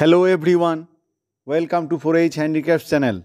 Hello everyone, welcome to 4H Handicrafts channel.